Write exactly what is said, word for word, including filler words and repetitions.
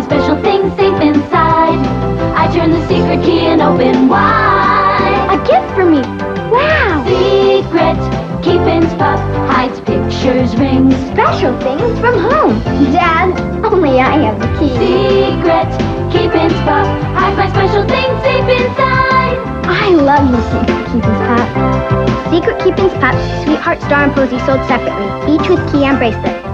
a special thing safe inside. I turn the secret key and open wide. A gift for me! Wow! Secret Keepin' Pup hides pictures, rings, special things from home. Dad, only I have the key. Secret Keepin' Pup hides my special things safe inside. I love the Secret Keepin' Pup. Secret Keepin' Pup, Sweetheart, Star, and Posy sold separately, each with key and bracelet.